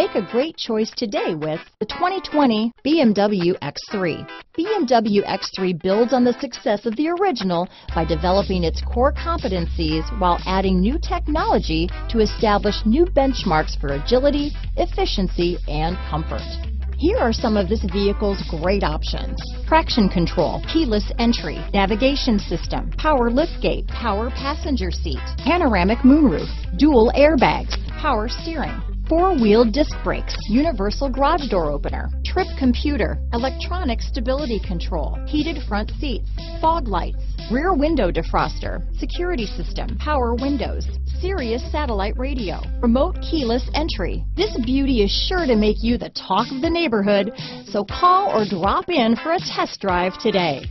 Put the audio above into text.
Make a great choice today with the 2020 BMW X3. BMW X3 builds on the success of the original by developing its core competencies while adding new technology to establish new benchmarks for agility, efficiency, and comfort. Here are some of this vehicle's great options: traction control, keyless entry, navigation system, power liftgate, power passenger seat, panoramic moonroof, dual airbags, power steering, four-wheel disc brakes, universal garage door opener, trip computer, electronic stability control, heated front seats, fog lights, rear window defroster, security system, power windows, Sirius satellite radio, remote keyless entry. This beauty is sure to make you the talk of the neighborhood, so call or drop in for a test drive today.